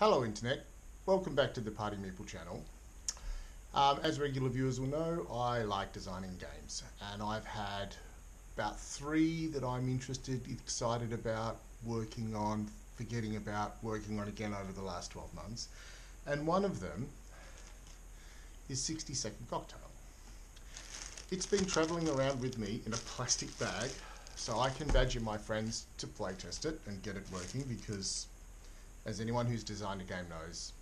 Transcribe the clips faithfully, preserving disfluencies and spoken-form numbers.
Hello Internet, welcome back to the Party Meeple channel. Um, as regular viewers will know, I like designing games, and I've had about three that I'm interested, excited about, working on, forgetting about, working on again over the last twelve months, and one of them is sixty second cocktail. It's been travelling around with me in a plastic bag, so I can badger my friends to playtest it and get it working because, as anyone who's designed a game knows,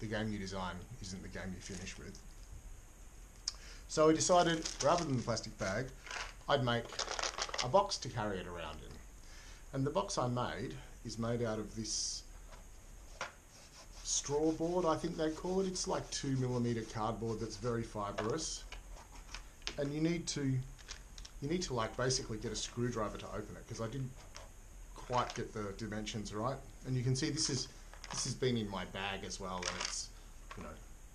the game you design isn't the game you finish with. So I decided, rather than the plastic bag, I'd make a box to carry it around in. And the box I made is made out of this straw board, I think they call it. It's like two millimeter cardboard that's very fibrous. And you need to, you need to like basically get a screwdriver to open it, because I didn't quite get the dimensions right. And you can see this is this has been in my bag as well, and it's, you know,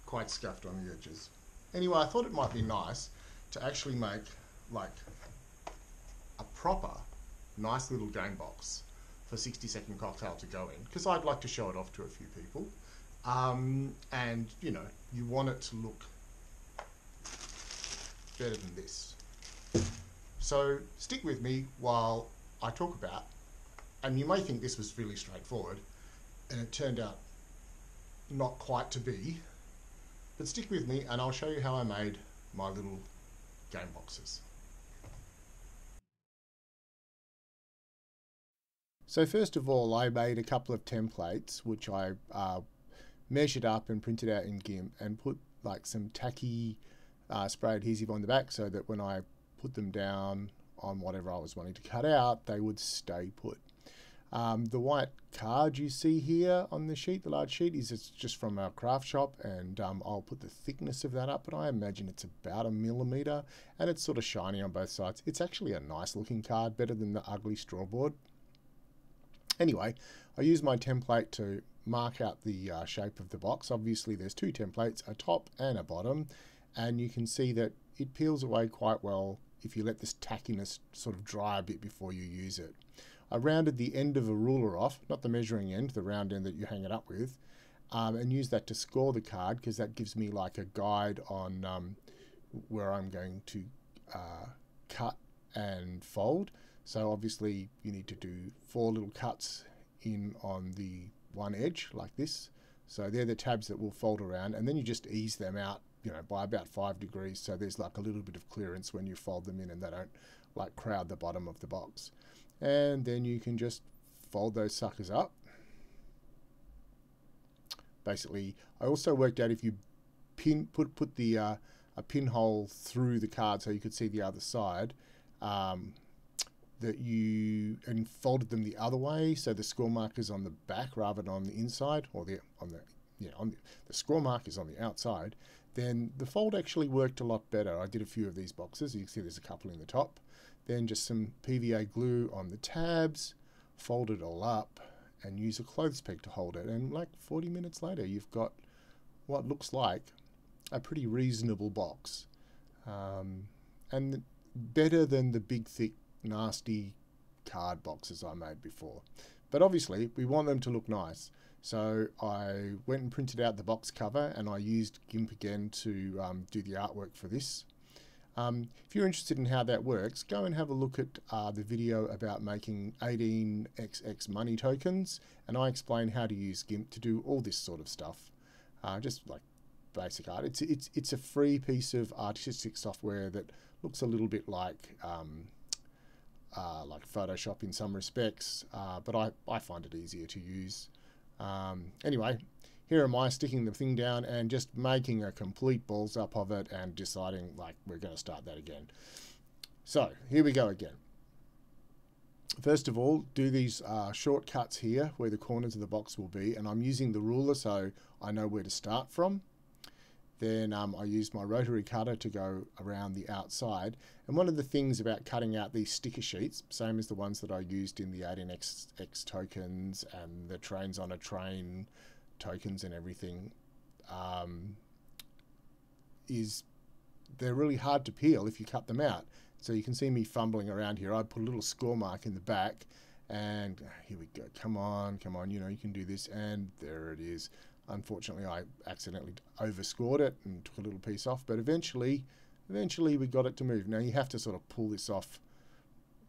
quite scuffed on the edges. Anyway, I thought it might be nice to actually make like a proper nice little game box for sixty second cocktail to go in, because I'd like to show it off to a few people, um, and you know, you want it to look better than this. So stick with me while I talk about, and you may think this was really straightforward, and it turned out not quite to be, but stick with me and I'll show you how I made my little game boxes. So first of all, I made a couple of templates which I uh, measured up and printed out in GIMP, and put like some tacky uh, spray adhesive on the back so that when I put them down on whatever I was wanting to cut out, they would stay put. Um, the white card you see here on the sheet, the large sheet, is it's just from our craft shop, and um, I'll put the thickness of that up, but I imagine it's about a millimeter, and it's sort of shiny on both sides. It's actually a nice looking card, better than the ugly straw board. Anyway, I use my template to mark out the uh, shape of the box. Obviously there's two templates, a top and a bottom, and you can see that it peels away quite well if you let this tackiness sort of dry a bit before you use it. I rounded the end of a ruler off, not the measuring end, the round end that you hang it up with, um, and use that to score the card, because that gives me like a guide on um, where I'm going to uh, cut and fold. So obviously you need to do four little cuts in on the one edge like this. So they're the tabs that will fold around, and then you just ease them out, you know, by about five degrees. So there's like a little bit of clearance when you fold them in, and they don't like crowd the bottom of the box. And then you can just fold those suckers up. Basically, I also worked out if you pin put put the uh, a pinhole through the card so you could see the other side, um, that you and folded them the other way, so the score mark is on the back rather than on the inside, or the on the yeah on the, the score mark is on the outside. Then the fold actually worked a lot better. I did a few of these boxes. You can see there's a couple in the top. Then just some P V A glue on the tabs, fold it all up, and use a clothes peg to hold it. And like forty minutes later, you've got what looks like a pretty reasonable box. Um, and better than the big, thick, nasty card boxes I made before. But obviously, we want them to look nice. So I went and printed out the box cover, and I used GIMP again to um, do the artwork for this. Um, if you're interested in how that works, go and have a look at uh, the video about making eighteen x x money tokens, and I explain how to use GIMP to do all this sort of stuff, uh, just like basic art. It's, it's, it's a free piece of artistic software that looks a little bit like um, uh, like Photoshop in some respects, uh, but I, I find it easier to use. Um, anyway, here am I sticking the thing down and just making a complete balls up of it, and deciding like we're going to start that again. So here we go again. First of all, do these uh, shortcuts here where the corners of the box will be, and I'm using the ruler so I know where to start from. Then um, I use my rotary cutter to go around the outside. And one of the things about cutting out these sticker sheets, same as the ones that I used in the eighteen x x tokens and the trains on a train tokens and everything, um, is they're really hard to peel if you cut them out. So you can see me fumbling around here. I put a little score mark in the back, And here we go. Come on, come on. You know, you can do this. And there it is. Unfortunately, I accidentally overscored it and took a little piece off. But eventually, eventually we got it to move. Now, you have to sort of pull this off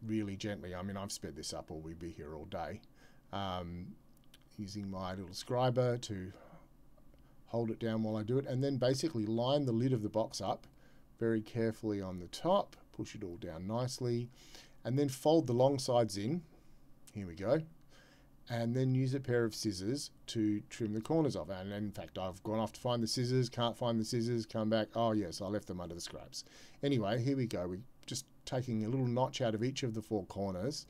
really gently. I mean, I've sped this up or we'd be here all day. Um, using my little scriber to hold it down while I do it. And then basically line the lid of the box up very carefully on the top. Push it all down nicely. And then fold the long sides in. Here we go. And then use a pair of scissors to trim the corners off. And in fact, I've gone off to find the scissors, can't find the scissors, come back. Oh yes, I left them under the scraps. Anyway, here we go. We're just taking a little notch out of each of the four corners.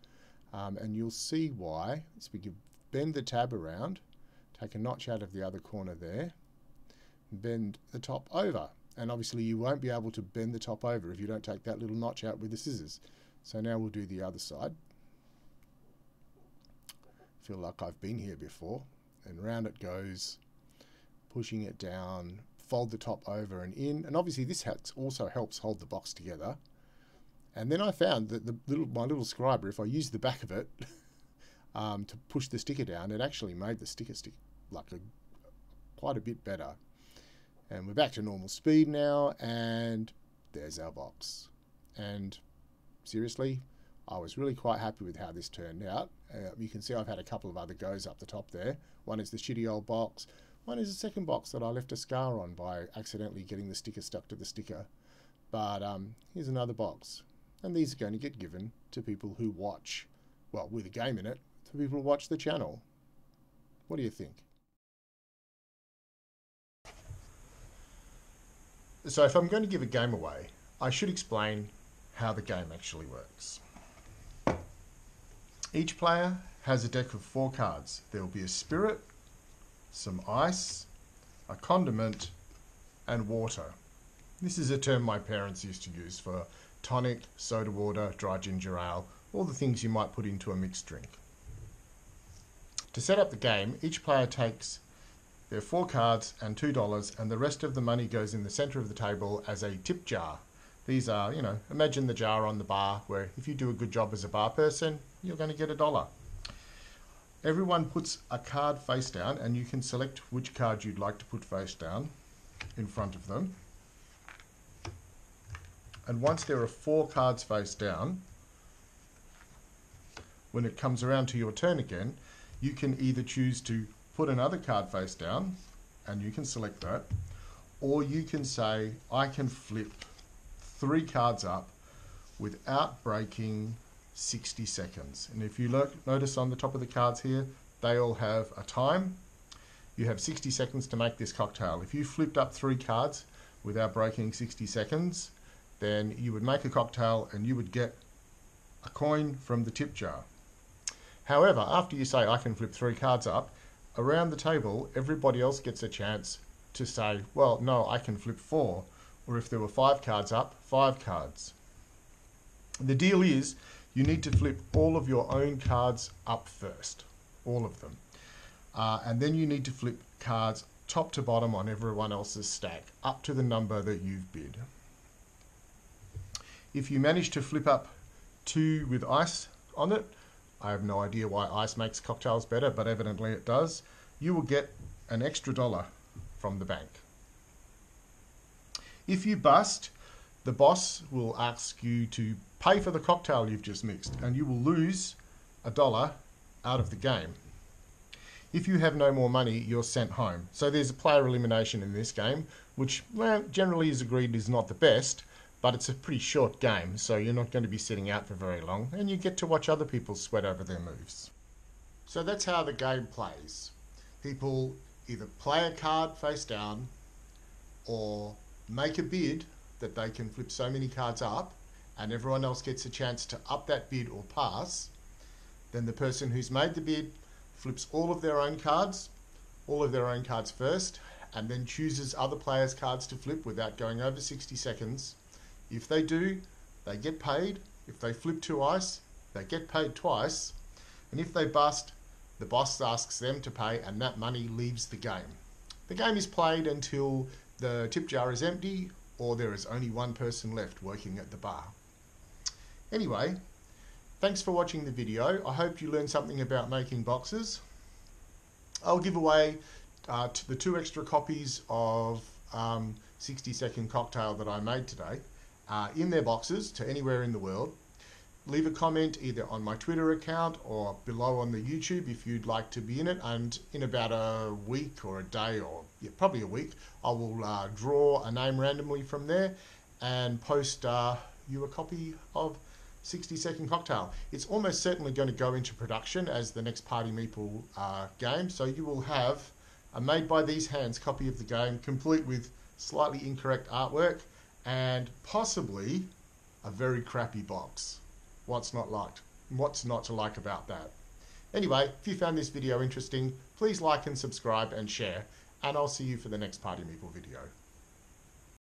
Um, and you'll see why. So we can bend the tab around, take a notch out of the other corner there, bend the top over. And obviously you won't be able to bend the top over if you don't take that little notch out with the scissors. So now we'll do the other side. Feel like I've been here before. And round it goes, pushing it down, fold the top over and in. And obviously this also helps hold the box together. And then I found that the little, my little scriber, if I use the back of it um, to push the sticker down, it actually made the sticker stick like a, quite a bit better. And we're back to normal speed now, and there's our box. And seriously, I was really quite happy with how this turned out. Uh, you can see I've had a couple of other goes up the top there. One is the shitty old box. One is the second box that I left a scar on by accidentally getting the sticker stuck to the sticker. But um, here's another box. And these are going to get given to people who watch, well, with a game in it, to people who watch the channel. What do you think? So if I'm going to give a game away, I should explain how the game actually works. Each player has a deck of four cards. There will be a spirit, some ice, a condiment, and water. This is a term my parents used to use for tonic, soda water, dry ginger ale, all the things you might put into a mixed drink. To set up the game, each player takes their four cards and two dollars, and the rest of the money goes in the center of the table as a tip jar. These are, you know, imagine the jar on the bar where if you do a good job as a bar person, you're going to get a dollar. Everyone puts a card face down, and you can select which card you'd like to put face down in front of them. And once there are four cards face down, when it comes around to your turn again, you can either choose to put another card face down, and you can select that, or you can say, I can flip three cards up without breaking sixty seconds. And if you look, notice on the top of the cards here, they all have a time. You have sixty seconds to make this cocktail. If you flipped up three cards without breaking sixty seconds, then you would make a cocktail and you would get a coin from the tip jar. However, after you say, I can flip three cards up, around the table, everybody else gets a chance to say, well, no, I can flip four, or if there were five cards up, five cards. The deal is, you need to flip all of your own cards up first, all of them. Uh, and then you need to flip cards top to bottom on everyone else's stack, up to the number that you've bid. If you manage to flip up two with ice on it, I have no idea why ice makes cocktails better, but evidently it does, you will get an extra dollar from the bank. If you bust, the boss will ask you to pay for the cocktail you've just mixed, and you will lose a dollar out of the game. If you have no more money, you're sent home. So there's a player elimination in this game, which, well, generally is agreed is not the best, but it's a pretty short game, so you're not going to be sitting out for very long, and you get to watch other people sweat over their moves. So that's how the game plays. People either play a card face down, or make a bid that they can flip so many cards up, and everyone else gets a chance to up that bid or pass. Then the person who's made the bid flips all of their own cards, all of their own cards first, and then chooses other players' cards to flip without going over sixty seconds. If they do, they get paid. If they flip two ice, they get paid twice. And if they bust, the boss asks them to pay, and that money leaves the game. The game is played until the tip jar is empty, or there is only one person left working at the bar. Anyway, Thanks for watching the video. I hope you learned something about making boxes. I'll give away uh, to the two extra copies of um, sixty second cocktail that I made today uh, in their boxes to anywhere in the world. Leave a comment either on my Twitter account or below on the YouTube if you'd like to be in it, and in about a week or a day or yeah, probably a week, I will uh, draw a name randomly from there and post uh, you a copy of sixty second cocktail. It's almost certainly going to go into production as the next Party Meeple uh, game, so you will have a made by these hands copy of the game, complete with slightly incorrect artwork and possibly a very crappy box. What's not liked? What's not to like about that? Anyway, if you found this video interesting, please like and subscribe and share, and I'll see you for the next Party Meeple video.